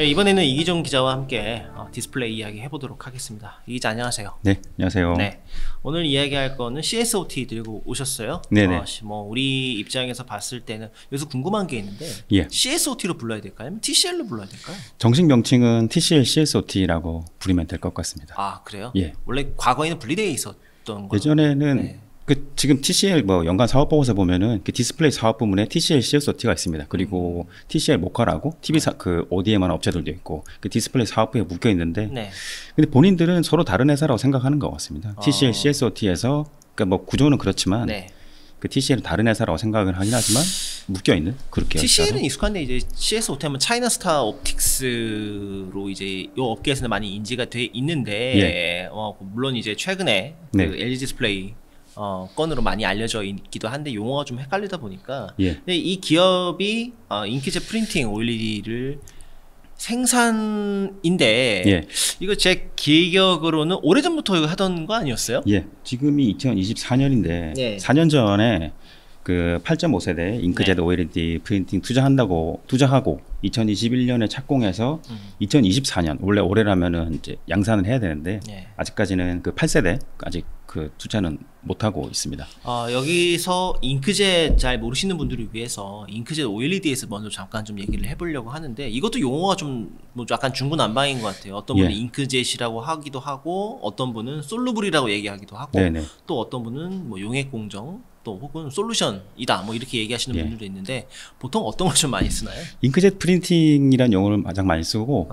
네, 이번에는 이기종 기자와 함께 디스플레이 이야기 해보도록 하겠습니다. 이 기자 안녕하세요. 네, 안녕하세요. 네, 오늘 이야기할 거는 CSOT 들고 오셨어요. 네네. 우리 입장에서 봤을 때는 여기서 궁금한 게 있는데, 예. CSOT로 불러야 될까요? 아니면 TCL로 불러야 될까요? 정식 명칭은 TCL CSOT라고 부르면 될 것 같습니다. 아, 그래요? 예. 원래 과거에는 분리되어 있었던 거예요? 예전에는 네. 지금 TCL 연간 사업보고서 보면은 그 디스플레이 사업 부문에 TCL CSOT가 있습니다. 그리고 TCL 모카라고 TV ODM 하는 업체들도 있고 그 디스플레이 사업부에 묶여 있는데, 네. 근데 본인들은 서로 다른 회사라고 생각하는 것 같습니다. TCL CSOT에서 그러니까 구조는 그렇지만, 네. 그 TCL은 다른 회사라고 생각을 하긴 하지만 묶여 있는 그렇게. TCL은 회사로. 익숙한데 이제 CSOT 하면 차이나스타 옵틱스로 이제 요 업계에서는 많이 인지가 돼 있는데, 예. 물론 이제 최근에 네. 그 LG 디스플레이 건으로 많이 알려져 있기도 한데 용어가 좀 헷갈리다 보니까, 예. 근데 이 기업이 잉크젯 프린팅 OLED를 생산인데, 예. 이거 제 기억으로는 오래전부터 이거 하던 거 아니었어요? 예, 지금이 2024년인데 예. 4년 전에 그 8.5세대 잉크젯 네. OLED 프린팅 투자하고 2021년에 착공해서 2024년 원래 올해라면은 이제 양산을 해야 되는데 네. 아직까지는 그 8세대 아직 그 투자는 못 하고 있습니다. 여기서 잉크젯 잘 모르시는 분들을 위해서 잉크젯 OLED에서 먼저 잠깐 좀 얘기를 해보려고 하는데 이것도 용어가 좀 약간 중구난방인 것 같아요. 어떤 분은 예. 잉크젯이라고 하기도 하고 어떤 분은 솔루블이라고 얘기하기도 하고 네네. 또 어떤 분은 용액 공정 또 혹은 솔루션이다 이렇게 얘기하시는 예. 분들도 있는데 보통 어떤 걸 좀 많이 쓰나요? 잉크젯 프린팅이란 용어를 가장 많이 쓰고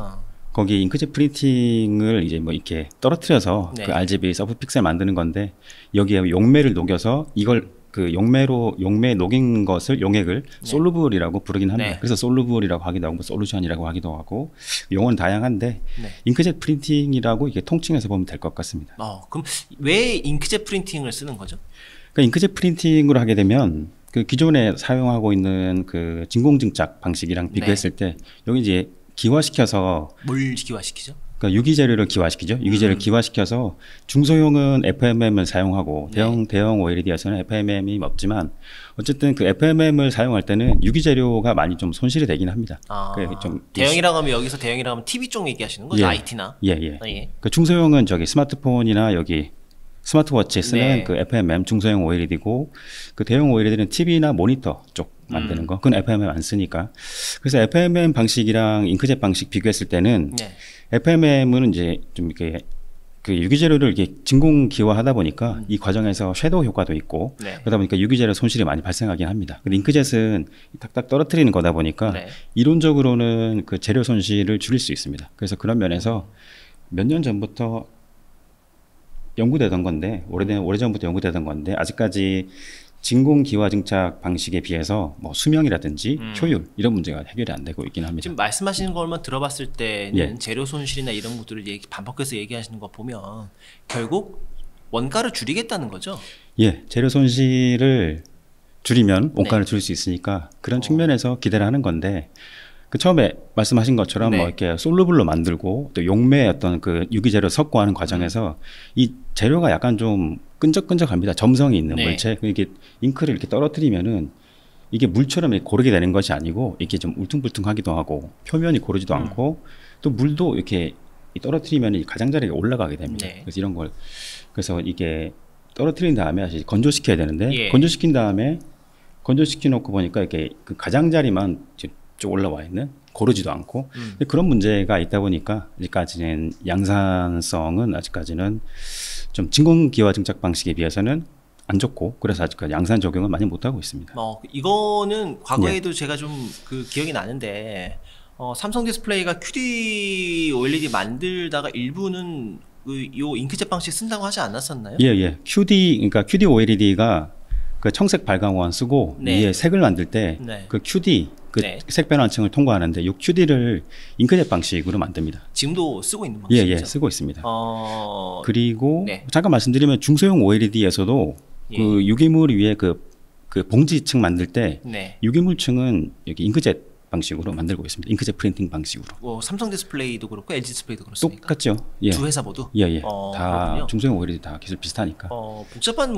거기 잉크젯 프린팅을 이제 이렇게 떨어뜨려서 네. 그 RGB 서브 픽셀 만드는 건데 여기에 용매를 녹여서 이걸 그 용매에 녹인 것을 용액을 네. 솔루블이라고 부르긴 합니다. 네. 그래서 솔루블이라고 하기도 하고 솔루션이라고 하기도 하고 용어는 다양한데 네. 잉크젯 프린팅이라고 이게 통칭해서 보면 될 것 같습니다. 그럼 왜 잉크젯 프린팅을 쓰는 거죠? 그러니까 잉크젯 프린팅으로 하게 되면 그 기존에 사용하고 있는 그 진공증착 방식이랑 비교했을 네. 때 여기 이제 기화시켜서 뭘 기화시키죠? 그러니까 유기재료를 기화시키죠. 유기재료를 기화시켜서 중소형은 FMM을 사용하고 네. 대형 OLED에서는 FMM이 없지만 어쨌든 그 FMM을 사용할 때는 유기재료가 많이 좀 손실이 되긴 합니다. 좀 대형이라고 하면 여기서 대형이라고 하면 TV 쪽 얘기하시는 거죠? 예. IT나? 예예. 예. 그러니까 중소형은 저기 스마트폰이나 여기 스마트워치에 쓰는 네. 그 FMM 중소형 OLED고 그 대형 OLED는 TV나 모니터 쪽 만드는 거. 그건 FMM 안 쓰니까. 그래서 FMM 방식이랑 잉크젯 방식 비교했을 때는 네. FMM은 이제 좀 이렇게 그 유기재료를 이렇게 진공 기화하다 보니까 이 과정에서 섀도우 효과도 있고 네. 그러다 보니까 유기재료 손실이 많이 발생하긴 합니다. 근데 잉크젯은 딱딱 떨어뜨리는 거다 보니까 네. 이론적으로는 그 재료 손실을 줄일 수 있습니다. 그래서 그런 면에서 몇 년 전부터 연구되던 건데 오래전부터 연구되던 건데 아직까지 진공 기화 증착 방식에 비해서 수명이라든지 효율 이런 문제가 해결이 안 되고 있긴 합니다. 지금 말씀하시는 것만 들어봤을 때는 예. 재료 손실이나 이런 것들을 반복해서 얘기하시는 거 보면 결국 원가를 줄이겠다는 거죠? 예, 재료 손실을 줄이면 원가를 네. 줄일 수 있으니까 그런 측면에서 기대를 하는 건데 그 처음에 말씀하신 것처럼 네. 이렇게 솔루블로 만들고 또 용매의 어떤 그 유기재료 섞고하는 과정에서 이 재료가 약간 좀 끈적끈적합니다. 점성이 있는 네. 물체. 이렇게 잉크를 이렇게 떨어뜨리면은 이게 물처럼 이렇게 고르게 되는 것이 아니고 이게 좀 울퉁불퉁하기도 하고 표면이 고르지도 않고 또 물도 이렇게 떨어뜨리면 가장자리에 올라가게 됩니다. 네. 그래서 이런 걸 그래서 이게 떨어뜨린 다음에 다시 건조시켜야 되는데 예. 건조시킨 다음에 건조시켜 놓고 보니까 이렇게 그 가장자리만 쭉 올라와 있는 고르지도 않고 그런 문제가 있다 보니까 아직까지는 양산성은 아직까지는 좀 진공기화 증착 방식에 비해서는 안 좋고 그래서 아직까지 양산 적용은 많이 못하고 있습니다. 이거는 과거에도 예. 제가 좀 그 기억이 나는데 삼성 디스플레이가 QD OLED 만들다가 일부는 요 잉크젯 방식 쓴다고 하지 않았었나요? 예예. QD OLED가 그 청색 발광원 쓰고 네. 위에 색을 만들 때 그 네. QD 그 네. 색변환층을 통과하는데 이 QD를 잉크젯 방식으로 만듭니다. 지금도 쓰고 있는 방식이죠? 예예, 쓰고 있습니다. 그리고 네. 잠깐 말씀드리면 중소형 OLED에서도 예. 그 유기물 위에 그 봉지층 만들 때 네. 유기물층은 여기 잉크젯 방식으로 만들고 있습니다. 잉크젯 프린팅 방식으로. 삼성 디스플레이도 그렇고 LG 디스플레이도 그렇습니까? 똑같죠. 예. 두 회사 모두? 예예. 다 그렇군요. 중소형 OLED 다 기술 비슷하니까. 복잡한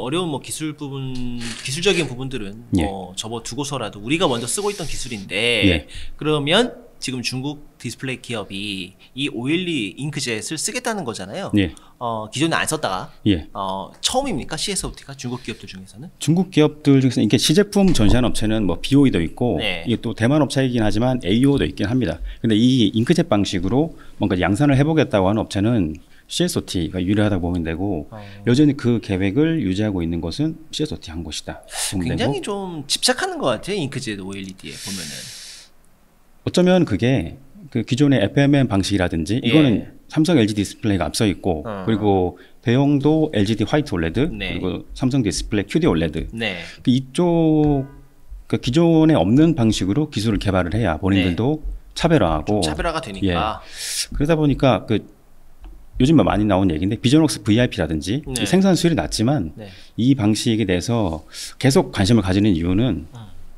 어려운 기술적인 부분들은 예. 접어두고서라도 우리가 먼저 쓰고 있던 기술인데 예. 그러면 지금 중국 디스플레이 기업이 이 오일리 잉크젯을 쓰겠다는 거잖아요. 예. 기존에 안 썼다가 예. 처음입니까? CSOT가 중국 기업들 중에서는? 중국 기업들 중에서는 이게 시제품 전시하는 업체는 뭐 BOE도 있고 네. 이게 또 대만 업체이긴 하지만 AO도 있긴 합니다. 근데 이 잉크젯 방식으로 뭔가 양산을 해보겠다고 하는 업체는 CSOT가 유리하다고 보면 되고 여전히 그 계획을 유지하고 있는 것은 CSOT 한 곳이다. 굉장히 되고. 좀 집착하는 것 같아요. 잉크젯 OLED에 보면은 어쩌면 그게 그 기존의 FMM 방식이라든지 예. 이거는 삼성 LG 디스플레이가 앞서 있고 그리고 대형도 LG 화이트 OLED 네. 그리고 삼성 디스플레이 QD OLED 네. 그 이쪽 그 기존에 없는 방식으로 기술을 개발을 해야 본인들도 네. 차별화하고 차별화가 되니까 예. 그러다 보니까 그 요즘 많이 나온 얘기인데 비전옥스 VIP라든지 네. 생산 수율이 낮지만 네. 이 방식에 대해서 계속 관심을 가지는 이유는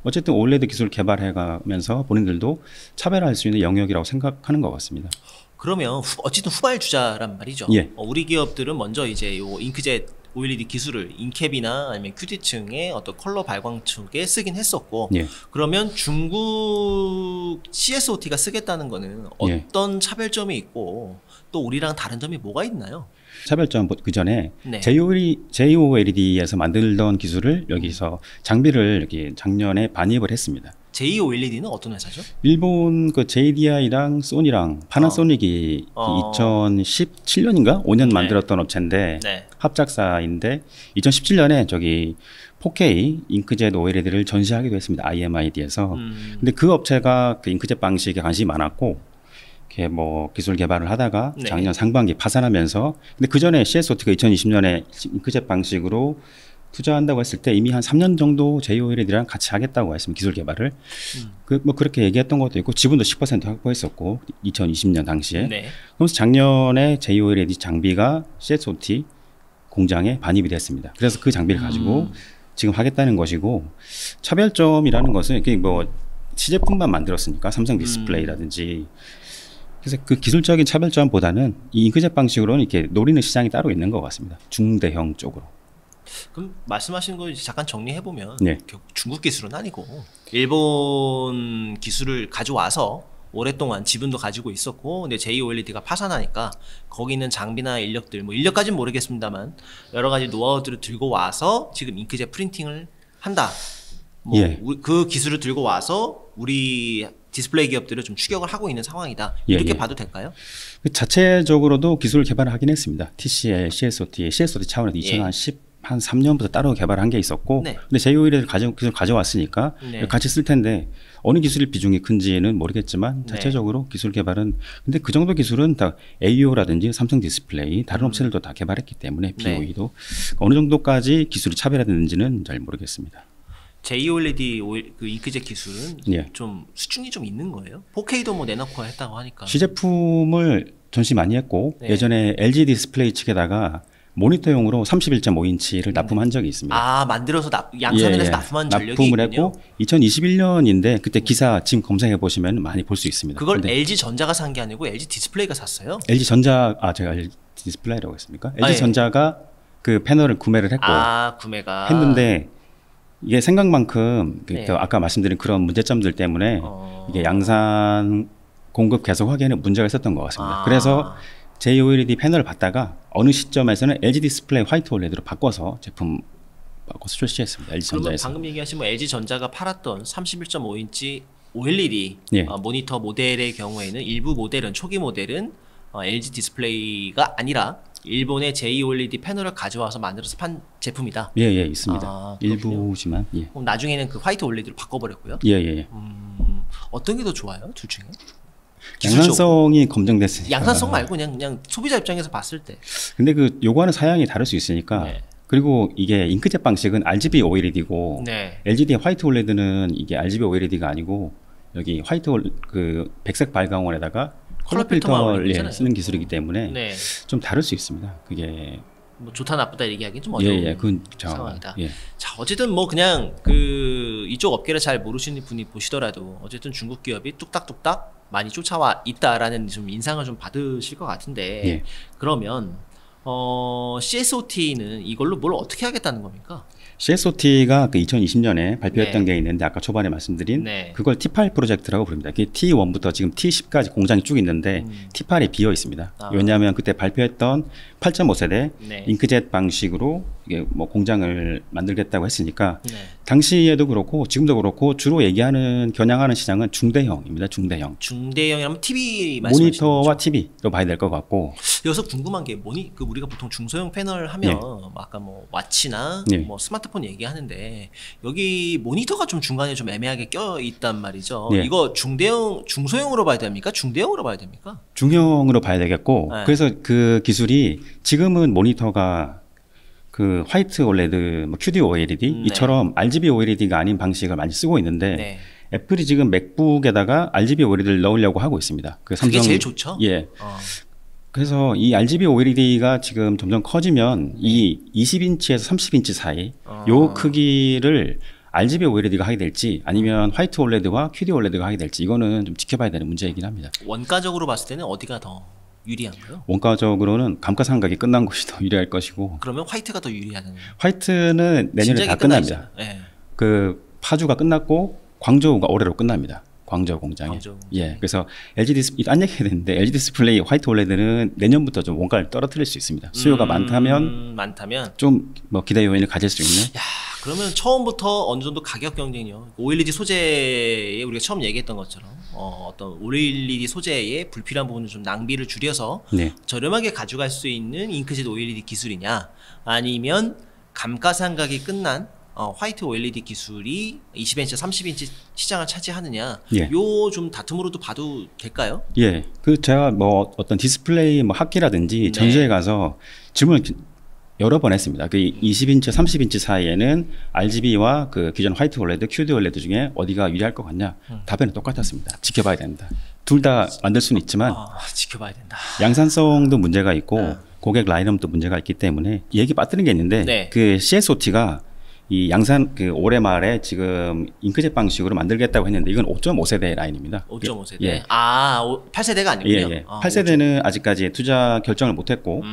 어쨌든 OLED 기술을 개발해가면서 본인들도 차별화할 수 있는 영역이라고 생각하는 것 같습니다. 그러면 어쨌든 후발 주자란 말이죠. 예. 우리 기업들은 먼저 이제 요 잉크젯 OLED 기술을 인캡이나 아니면 QD층의 어떤 컬러 발광 쪽에 쓰긴 했었고 예. 그러면 중국 CSOT가 쓰겠다는 거는 어떤 예. 차별점이 있고 또 우리랑 다른 점이 뭐가 있나요? 차별점 그 전에 네. J-OLED에서 만들던 기술을 여기서 장비를 이렇게 작년에 반입을 했습니다. J-OLED는 어떤 회사죠? 일본 그 JDI랑 소니랑 파나소닉이 2017년인가 5년 네. 만들었던 업체인데 네. 합작사인데 2017년에 저기 4K 잉크젯 OLED를 전시하기도 했습니다. IMID에서. 근데 그 업체가 그 잉크젯 방식에 관심이 많았고 이렇게 뭐 기술 개발을 하다가 네. 작년 상반기 파산하면서 근데 그 전에 CSOT가 2020년에 잉크젯 방식으로 투자한다고 했을 때 이미 한 3년 정도 J-OLED랑 같이 하겠다고 했습니다. 기술 개발을. 그 뭐 그렇게 얘기했던 것도 있고 지분도 10% 확보했었고 2020년 당시에. 네. 그러면서 작년에 J-OLED 장비가 CSOT 공장에 반입이 됐습니다. 그래서 그 장비를 가지고 지금 하겠다는 것이고 차별점이라는 것은 그냥 뭐 시제품만 만들었으니까 삼성 디스플레이라든지 그래서 그 기술적인 차별점보다는 이 잉크젯 방식으로는 이렇게 노리는 시장이 따로 있는 것 같습니다. 중대형 쪽으로. 그럼 말씀하신 거 이제 잠깐 정리해보면 네. 중국 기술은 아니고 일본 기술을 가져와서 오랫동안 지분도 가지고 있었고 근데 J-OLED가 파산하니까 거기 있는 장비나 인력들 뭐 인력까지는 모르겠습니다만 여러 가지 노하우들을 들고 와서 지금 잉크젯 프린팅을 한다. 뭐 예. 그 기술을 들고 와서 우리 디스플레이 기업들을 좀 추격을 하고 있는 상황이다. 이렇게 예. 봐도 될까요? 그 자체적으로도 기술 개발을 하긴 했습니다. TCL CSOT 차원에서 2010 한 3년부터 따로 개발한 게 있었고 네. 근데 J-OLED를 기술 가져왔으니까 네. 같이 쓸 텐데 어느 기술의 비중이 큰지는 모르겠지만 자체적으로 네. 기술 개발은 근데 그 정도 기술은 다 AO라든지 삼성 디스플레이 다른 업체들도 다 개발했기 때문에 BOE도 네. 어느 정도까지 기술이 차별화되는지는 잘 모르겠습니다. J-OLED 그 잉크젯 기술은 예. 좀 수준이 좀 있는 거예요? 4K도 뭐 내놓고 했다고 하니까 시제품을 전시 많이 했고 네. 예전에 LG 디스플레이 측에다가 모니터용으로 31.5인치를 납품한 적이 있습니다. 아, 만들어서 양산을 해서 납품한 전력이 납품을 있군요. 했고 2021년인데 그때 기사 지금 검색해 보시면 많이 볼 수 있습니다. 그걸 LG전자가 산 게 아니고 LG 디스플레이가 샀어요? 제가 LG 디스플레이라고 했습니까? LG전자가 예. 그 패널을 구매를 했고 했는데 이게 생각만큼 네. 아까 말씀드린 그런 문제점들 때문에 이게 양산 공급 계속 확인에 문제가 있었던 것 같습니다. 그래서 J-OLED 패널을 받다가 어느 시점에서는 LG 디스플레이 화이트 OLED로 바꿔서 제품 바꿔서 출시했습니다. LG전자에서. 방금 얘기하신 뭐 LG전자가 팔았던 31.5인치 OLED 예. 모니터 모델의 경우에는 일부 모델은 초기 모델은 LG 디스플레이가 아니라 일본의 J-OLED 패널을 가져와서 만들어서 판 제품이다. 예예 예, 있습니다. 일부지만. 예. 그럼 나중에는 그 화이트 OLED로 바꿔버렸고요. 예예. 예, 예. 어떤 게 더 좋아요? 둘 중에? 양산성이 검증됐으니까. 양산성 말고 그냥 소비자 입장에서 봤을 때. 근데 그 요구하는 사양이 다를 수 있으니까. 네. 그리고 이게 잉크젯 방식은 RGB OLED고 네. LGD 화이트 OLED는 이게 RGB OLED가 아니고 여기 화이트 그 백색 발광원에다가 컬러 필터를 쓰는 기술이기 때문에 네. 좀 다를 수 있습니다. 그게 뭐 좋다 나쁘다 얘기하기는 좀 어려운 그건 상황이다. 예. 자 어쨌든 뭐 그냥 그 이쪽 업계를 잘 모르시는 분이 보시더라도 어쨌든 중국 기업이 뚝딱뚝딱 많이 쫓아와 있다라는 좀 인상을 좀 받으실 것 같은데 예. 그러면 CSOT는 이걸로 뭘 어떻게 하겠다는 겁니까? CSOT가 그 2020년에 발표했던 네. 게 있는데 아까 초반에 말씀드린 네. 그걸 T8 프로젝트라고 부릅니다. 그게 T1부터 지금 T10까지 공장이 쭉 있는데 T8이 비어 있습니다. 아. 왜냐하면 그때 발표했던 8.5세대 네. 잉크젯 방식으로 이게 뭐 공장을 만들겠다고 했으니까 네. 당시에도 그렇고 지금도 그렇고 주로 얘기하는 겨냥하는 시장은 중대형입니다. 중대형이라면 TV 말씀하시는 거죠? 모니터와 TV로 봐야 될 것 같고 여기서 궁금한 게 그 우리가 보통 중소형 패널 하면 네. 아까 뭐 와치나 네. 뭐 스마트폰 얘기하는데 여기 모니터가 좀 중간에 좀 애매하게 껴 있단 말이죠. 네. 이거 중소형으로 봐야 됩니까? 중대형으로 봐야 됩니까? 중형으로 봐야 되겠고 네. 그래서 그 기술이 지금은 모니터가 그 화이트 OLED, 뭐 QD OLED 네. 이처럼 RGB OLED가 아닌 방식을 많이 쓰고 있는데 네. 애플이 지금 맥북에다가 RGB OLED를 넣으려고 하고 있습니다. 그 삼성, 그게 제일 좋죠. 예. 그래서 이 RGB OLED가 지금 점점 커지면 이 20인치에서 30인치 사이 요 크기를 RGB OLED가 하게 될지 아니면 화이트 OLED와 QD OLED가 하게 될지 이거는 좀 지켜봐야 되는 문제이긴 합니다. 원가적으로 봤을 때는 어디가 더 유리한가요? 원가적으로는 감가상각이 끝난 것이 더 유리할 것이고. 그러면 화이트가 더 유리하나요? 화이트는 내년에 다 끝납니다. 네. 그 파주가 끝났고 광저우가 올해로 끝납니다. 광저우 공장에. 예. 그래서 LG 디스플레이 안 얘기해야 되는데 LG 디스플레이 화이트 OLED는 내년부터 좀 원가를 떨어뜨릴 수 있습니다. 수요가 많다면 좀 뭐 기대 요인을 가질 수 있는. 야, 그러면 처음부터 어느 정도 가격 경쟁력. OLED 소재에 우리가 처음 얘기했던 것처럼 어떤 OLED 소재의 불필요한 부분을 좀 낭비를 줄여서 네. 저렴하게 가져갈 수 있는 잉크젯 OLED 기술이냐, 아니면 감가상각이 끝난 화이트 OLED 기술이 20인치, 30인치 시장을 차지하느냐, 예. 요 좀 다툼으로도 봐도 될까요? 예, 그 제가 뭐 어떤 디스플레이 뭐 학기라든지 네. 전시회 가서 질문을 여러 번 했습니다. 그 20인치, 30인치 사이에는 RGB와 그 기존 화이트 OLED, QD OLED 중에 어디가 유리할 것 같냐? 답변은 똑같았습니다. 지켜봐야 된다. 둘 다 만들 수는 있지만 지켜봐야 된다. 양산성도 문제가 있고 고객 라인업도 문제가 있기 때문에 얘기 빠뜨린 게 있는데 네. 그 CSOT가 이 양산 그 올해 말에 지금 잉크젯 방식으로 만들겠다고 했는데 이건 5.5세대 라인입니다. 5.5세대. 예. 아, 8세대가 아니군요. 예, 예. 8세대는 아직까지 투자 결정을 못 했고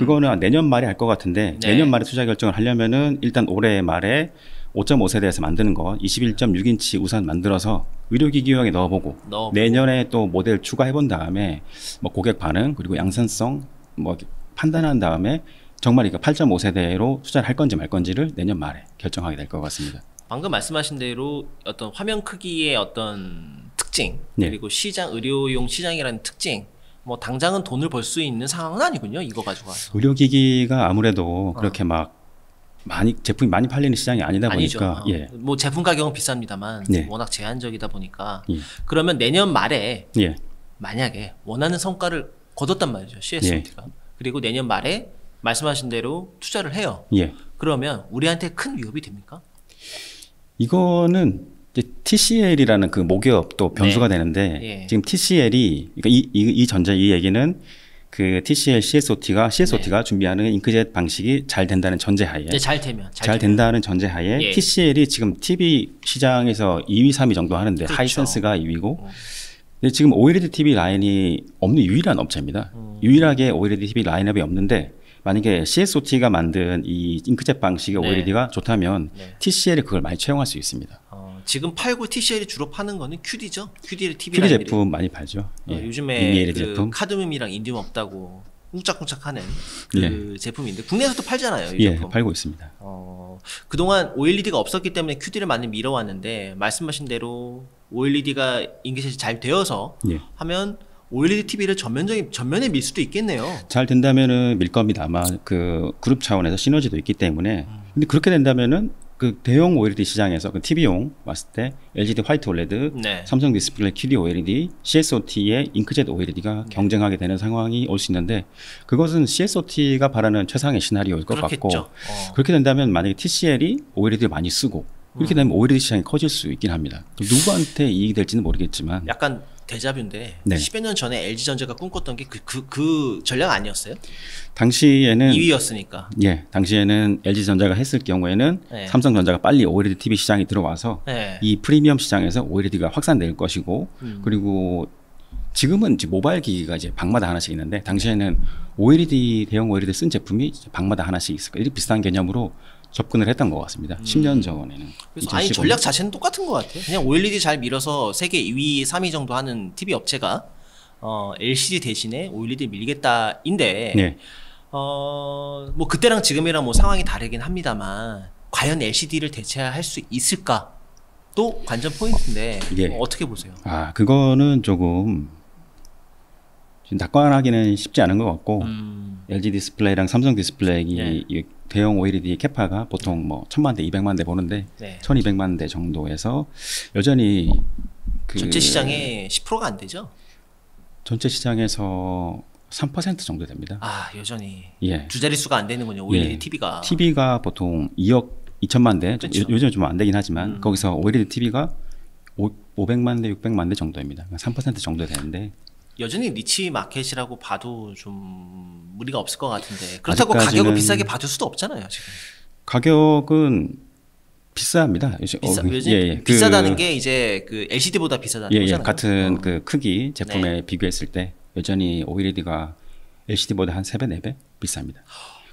그거는 내년 말에 할 것 같은데 네. 내년 말에 투자 결정을 하려면은 일단 올해 말에 5.5세대에서 만드는 거 21.6인치 우선 만들어서 의료기기용에 넣어보고 내년에 또 모델 추가해 본 다음에 뭐 고객 반응 그리고 양산성 뭐 판단한 다음에 정말 이거 8.5세대로 투자를 할 건지 말 건지를 내년 말에 결정하게 될 것 같습니다. 방금 말씀하신 대로 어떤 화면 크기의 어떤 특징 네. 그리고 시장 의료용 시장이라는 특징 뭐 당장은 돈을 벌 수 있는 상황은 아니군요. 이거 가지고 와서. 의료기기가 아무래도 그렇게 막 많이 제품이 많이 팔리는 시장이 아니다 보니까 예. 뭐 제품 가격은 비쌉니다만 예. 워낙 제한적이다 보니까 예. 그러면 내년 말에 예. 만약에 원하는 성과를 거뒀단 말이죠. CSOT가 예. 그리고 내년 말에 말씀하신 대로 투자를 해요. 예. 그러면 우리한테 큰 위협이 됩니까? 이거는 이제 TCL이라는 그 모기업 또 변수가 네. 되는데 예. 지금 TCL이 그러니까 이 얘기는 그 TCL CSOT가 네. 준비하는 잉크젯 방식이 잘 된다는 전제하에 네, 잘 된다는 전제하에 예. TCL이 지금 TV 시장에서 2위, 3위 정도 하는데 그렇죠. 하이센스가 2위고 근데 지금 OLED TV 라인이 없는 유일한 업체입니다. 유일하게 OLED TV 라인업이 없는데 만약에 CSOT가 만든 이 잉크젯 방식의 네. OLED가 좋다면 네. TCL이 그걸 많이 채용할 수 있습니다. 지금 팔고 TCL이 주로 파는 거는 QD죠? QD 제품 많이 팔죠. 예. 요즘에 그 카드뮴이랑 인디움 없다고 쿵짝쿵짝하는 그 예. 제품인데 국내에서도 팔잖아요. 이 제품. 예, 팔고 있습니다. 그동안 OLED가 없었기 때문에 QD를 많이 밀어왔는데 말씀하신 대로 OLED가 잉크젯이 잘 되어서 예. 하면 OLED TV를 전면에 밀 수도 있겠네요. 잘 된다면은 밀 겁니다. 아마 그 그룹 차원에서 시너지도 있기 때문에. 근데 그렇게 된다면은 그 대형 OLED 시장에서 그 TV용 봤을 때 LG 화이트 OLED, 네. 삼성 디스플레이 QD OLED, CSOT의 잉크젯 OLED가 경쟁하게 되는 상황이 올 수 있는데 그것은 CSOT가 바라는 최상의 시나리오일 것 그렇겠죠. 같고 그렇게 된다면 만약에 TCL이 OLED를 많이 쓰고 그렇게 되면 OLED 시장이 커질 수 있긴 합니다. 누구한테 이익이 될지는 모르겠지만 약간 데자뷰인데 네. 10여 년 전에 LG전자가 꿈꿨던 게 그 전략 아니었어요? 당시에는 2위였으니까 예, 당시에는 LG전자가 했을 경우에는 네. 삼성전자가 빨리 OLED TV 시장에 들어와서 네. 이 프리미엄 시장에서 OLED가 확산될 것이고 그리고 지금은 이제 모바일 기기가 이제 방마다 하나씩 있는데, 당시에는 OLED, 대형 OLED 쓴 제품이 이제 방마다 하나씩 있을까, 이렇게 비슷한 개념으로 접근을 했던 것 같습니다. 10년 전에는. 그래서 2015년. 아니, 전략 자체는 똑같은 것 같아요. 그냥 OLED 잘 밀어서 세계 2위, 3위 정도 하는 TV 업체가 LCD 대신에 OLED 밀겠다인데, 네. 뭐 그때랑 지금이랑 뭐 상황이 다르긴 합니다만, 과연 LCD를 대체할 수 있을까? 또 관전 포인트인데, 예. 어떻게 보세요? 아, 그거는 조금 낙관하기는 쉽지 않은 것 같고, LG 디스플레이랑 삼성 디스플레이, 예. 이 대형 OLED 캐파가 보통 뭐 1000만 대, 200만 대 보는데, 네. 1200만 대 정도에서 여전히 그 전체 시장의 10%가 안 되죠? 전체 시장에서 3% 정도 됩니다. 아, 여전히. 예. 두 자릿수가 안 되는군요, OLED 예. TV가. TV가 보통 2억 2천만 대, 그렇죠. 요즘 좀 안 되긴 하지만, 거기서 OLED TV가 500만 대, 600만 대 정도입니다. 3% 정도 되는데. 여전히 니치 마켓이라고 봐도 좀 무리가 없을 것 같은데, 그렇다고 가격을 비싸게 받을 수도 없잖아요, 지금. 가격은 비쌉니다. 예, 비싸다는 게 이제 그 LCD보다 비싸다는 예, 거잖아요. 같은 그 크기 제품에 네. 비교했을 때 여전히 OLED가 LCD보다 한 3배, 4배 비쌉니다.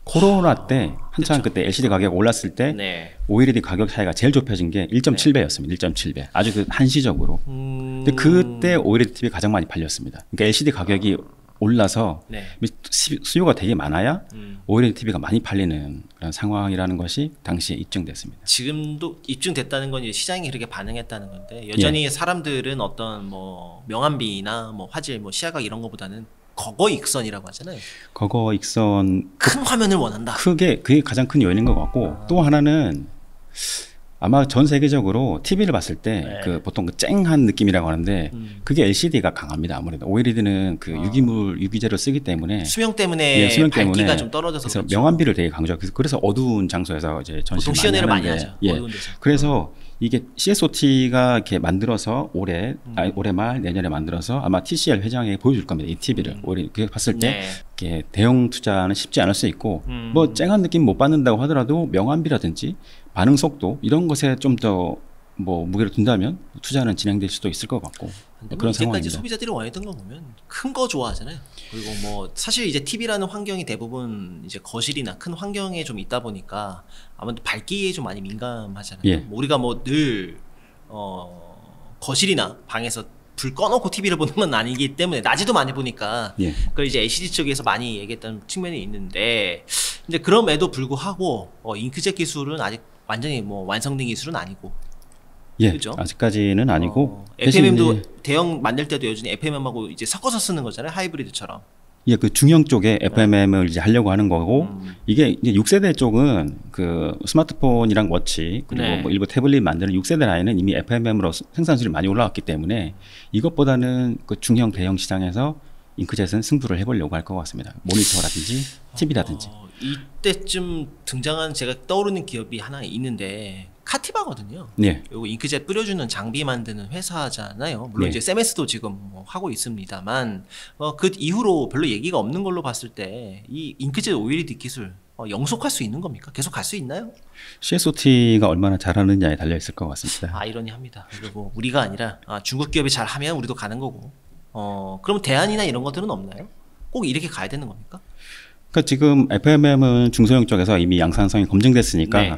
코로나 때 한창 그렇죠. 그때 LCD 가격 올랐을 때 네. OLED 가격 차이가 제일 좁혀진 게 1.7배였습니다. 네. 1.7배. 아주 그 한시적으로. 근데 그때 OLED TV 가장 많이 팔렸습니다. 그러니까 LCD 가격이 올라서 네. 수요가 되게 많아야 OLED TV가 많이 팔리는 그런 상황이라는 것이 당시에 입증됐습니다. 지금도 입증됐다는 건 이제 시장이 그렇게 반응했다는 건데, 여전히 예. 사람들은 어떤 뭐 명암비나 뭐 화질, 뭐 시야각 이런 것보다는 거거 익선이라고 하잖아요. 거거 익선, 큰 화면을 원한다. 그게 가장 큰 요인인 것 같고, 아. 또 하나는 아마 전 세계적으로 TV를 봤을 때 네. 그 보통 그 쨍한 느낌이라고 하는데 그게 LCD가 강합니다. 아무래도 OLED는 그 아. 유기재를 쓰기 때문에 수명 때문에, 예, 수명 밝기가 때문에 좀 떨어져서 그래서 그렇죠. 명암비를 되게 강조하고, 그래서 어두운 장소에서 이제 전시를 많이 하죠. 예. 그래서 이게 CSOT가 이렇게 만들어서 올해 말 내년에 만들어서 아마 TCL 회장에게 보여줄 겁니다. 이 TV를 그게 봤을 때 네. 이렇게 대형 투자는 쉽지 않을 수 있고 뭐 쨍한 느낌 못 받는다고 하더라도 명암비라든지 반응 속도 이런 것에 좀 더 뭐 무게를 둔다면 투자는 진행될 수도 있을 것 같고, 그런 상황입니다. 이제까지 소비자들이 원했던 거 보면 큰 거 좋아하잖아요. 그리고 뭐 사실 이제 TV라는 환경이 대부분 이제 거실이나 큰 환경에 좀 있다 보니까 아무래도 밝기에 좀 많이 민감하잖아요. 예. 뭐 우리가 뭐 늘 거실이나 방에서 불 꺼놓고 TV를 보는 건 아니기 때문에 낮에도 많이 보니까 예. 그걸 이제 LCD 쪽에서 많이 얘기했던 측면이 있는데, 근데 그럼에도 불구하고 잉크젯 기술은 아직 완전히 뭐 완성된 기술은 아니고, 예, 그렇죠? 아직까지는 아니고 FMM도 대형 만들 때도 여전히 FMM하고 이제 섞어서 쓰는 거잖아요, 하이브리드처럼. 예, 그 중형 쪽에 FMM을 이제 하려고 하는 거고, 이게 이제 6세대 쪽은 그 스마트폰이랑 워치 그리고 네. 뭐 일부 태블릿 만드는 6세대 라인은 이미 FMM으로 생산수율이 많이 올라왔기 때문에 이것보다는 그 중형 대형 시장에서 잉크젯은 승부를 해보려고 할 것 같습니다. 모니터라든지 TV라든지. 이때쯤 등장한 제가 떠오르는 기업이 하나 있는데, 카티바거든요. 네. 요거 잉크젯 뿌려주는 장비 만드는 회사잖아요. 물론 네. 이제 SMS도 지금 뭐 하고 있습니다만, 그 이후로 별로 얘기가 없는 걸로 봤을 때 이 잉크젯 OLED 기술 영속할 수 있는 겁니까? 계속 갈 수 있나요? CSOT가 얼마나 잘하느냐에 달려있을 것 같습니다. 아이러니합니다. 그리고 우리가 아니라 중국 기업이 잘하면 우리도 가는 거고, 그럼 대안이나 이런 것들은 없나요? 꼭 이렇게 가야 되는 겁니까? 그러니까 지금 FMM은 중소형 쪽에서 이미 양산성이 검증됐으니까 네.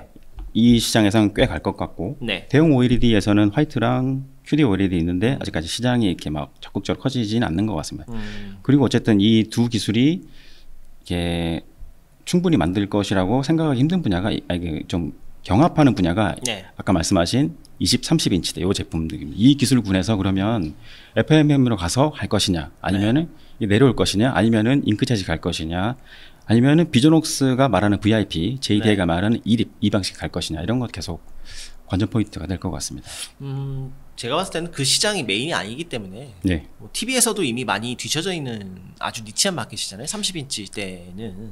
이 시장에서는 꽤 갈 것 같고 네. 대형 OLED에서는 화이트랑 QD OLED 있는데 아직까지 시장이 이렇게 막 적극적으로 커지진 않는 것 같습니다. 그리고 어쨌든 이 두 기술이 이게 충분히 만들 것이라고 생각하기 힘든 분야가, 아니, 좀 경합하는 분야가 네. 아까 말씀하신 20, 30인치대 요 제품들입니다. 이 기술군에서 그러면 FMM으로 가서 갈 것이냐, 아니면은 네. 내려올 것이냐, 아니면은 잉크젯이 갈 것이냐, 아니면은 비전옥스가 말하는 VIP, JDI가 네. 말하는 이 방식 갈 것이냐, 이런 것 계속 관전 포인트가 될 것 같습니다. 제가 봤을 때는 그 시장이 메인이 아니기 때문에 네. 뭐 TV에서도 이미 많이 뒤쳐져 있는 아주 니치한 마켓이잖아요. 30인치 때는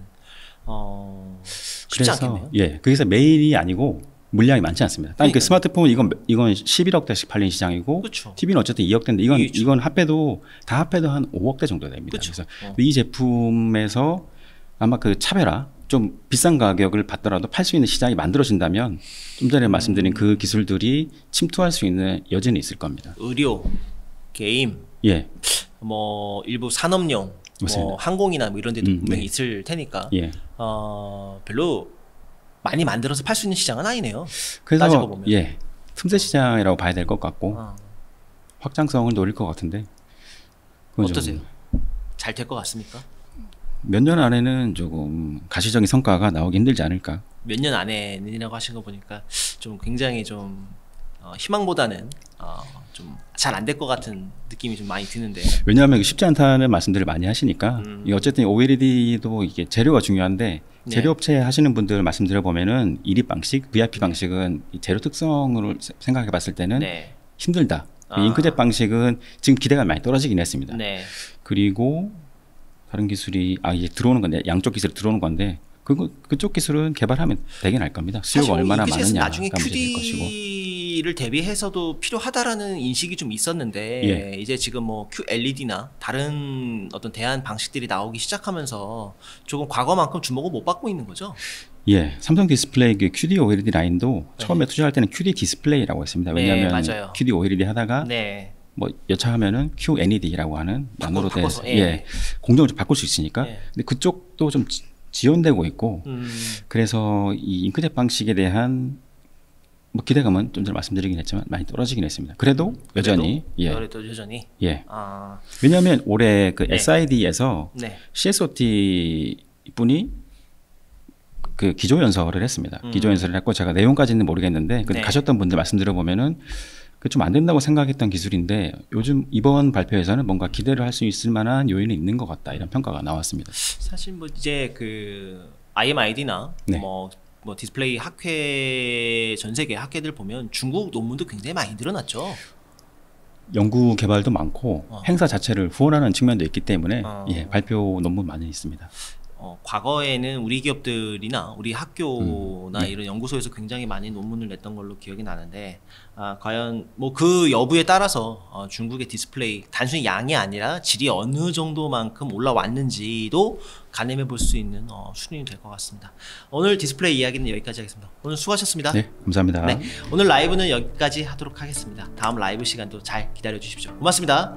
쉽지 그래서, 않겠네요. 예, 거기서 메인이 아니고 물량이 많지 않습니다. 그러니까 스마트폰 이건 11억 대씩 팔린 시장이고, 그쵸. TV는 어쨌든 2억 대인데 이건 합해도 다 합해도 한 5억 대 정도 됩니다. 그쵸. 그래서 이 제품에서 아마 그 차별화, 좀 비싼 가격을 받더라도 팔 수 있는 시장이 만들어진다면 좀 전에 말씀드린 그 기술들이 침투할 수 있는 여지는 있을 겁니다. 의료, 게임, 예, 뭐 일부 산업용, 뭐 항공이나 뭐 이런 데도 분명히 네. 있을 테니까 예. 별로 많이 만들어서 팔 수 있는 시장은 아니네요. 그래서 따지고 보면. 예, 틈새 시장이라고 봐야 될 것 같고 확장성을 노릴 것 같은데 어떠세요? 잘 될 것 같습니까? 몇 년 안에는 조금 가시적인 성과가 나오기 힘들지 않을까? 몇 년 안에는이라고 하신 거 보니까 좀 굉장히 좀 희망보다는 좀 잘 안 될 것 같은 느낌이 좀 많이 드는데. 왜냐하면 쉽지 않다는 말씀들을 많이 하시니까 어쨌든 OLED도 이게 재료가 중요한데 네. 재료 업체 하시는 분들 말씀드려 보면은 1입 방식, VIP 방식은 이 재료 특성으로 생각해 봤을 때는 네. 힘들다. 잉크젯 방식은 지금 기대가 많이 떨어지긴 했습니다. 네. 그리고 다른 기술이 이제 들어오는 건데 양쪽 기술이 들어오는 건데 그쪽 기술은 개발하면 되긴 할 겁니다. 수요가 얼마나 많으냐 나중에 QD를 대비해서도 필요하다라는 인식이 좀 있었는데 예. 이제 지금 뭐 QLED나 다른 어떤 대안 방식들이 나오기 시작하면서 조금 과거만큼 주목을 못 받고 있는 거죠. 예, 삼성 디스플레이 QD OLED 라인도 네. 처음에 투자할 때는 QD 디스플레이라고 했습니다. 왜냐하면 네, QD OLED 하다가 네. 뭐 여차하면은 QNED라고 하는 나노로 된 예. 예, 공정을 좀 바꿀 수 있으니까 예. 근데 그쪽도 좀 지연되고 있고 그래서 이 잉크젯 방식에 대한 뭐 기대감은 좀 전에 말씀드리긴 했지만 많이 떨어지긴 했습니다. 그래도 여전히 예. 그래도 여전히 예. 왜냐하면 올해 그 네. SID에서 네. CSOT 분이 그 기조 연설을 했습니다. 기조 연설을 했고 제가 내용까지는 모르겠는데 네. 가셨던 분들 말씀드려 보면은 그 좀 안 된다고 생각했던 기술인데 요즘 이번 발표에서는 뭔가 기대를 할 수 있을 만한 요인이 있는 것 같다 이런 평가가 나왔습니다. 사실 뭐 이제 그 IMID나 네. 뭐 디스플레이 학회 전 세계 학회들 보면 중국 논문도 굉장히 많이 늘어났죠. 연구 개발도 많고 행사 자체를 후원하는 측면도 있기 때문에 예, 발표 논문 많이 있습니다. 과거에는 우리 기업들이나 우리 학교나 네. 이런 연구소에서 굉장히 많이 논문을 냈던 걸로 기억이 나는데 과연 뭐 그 여부에 따라서 중국의 디스플레이 단순히 양이 아니라 질이 어느 정도만큼 올라왔는지도 가늠해 볼 수 있는 수준이 될 것 같습니다. 오늘 디스플레이 이야기는 여기까지 하겠습니다. 오늘 수고하셨습니다. 네, 감사합니다. 네, 오늘 라이브는 여기까지 하도록 하겠습니다. 다음 라이브 시간도 잘 기다려 주십시오. 고맙습니다.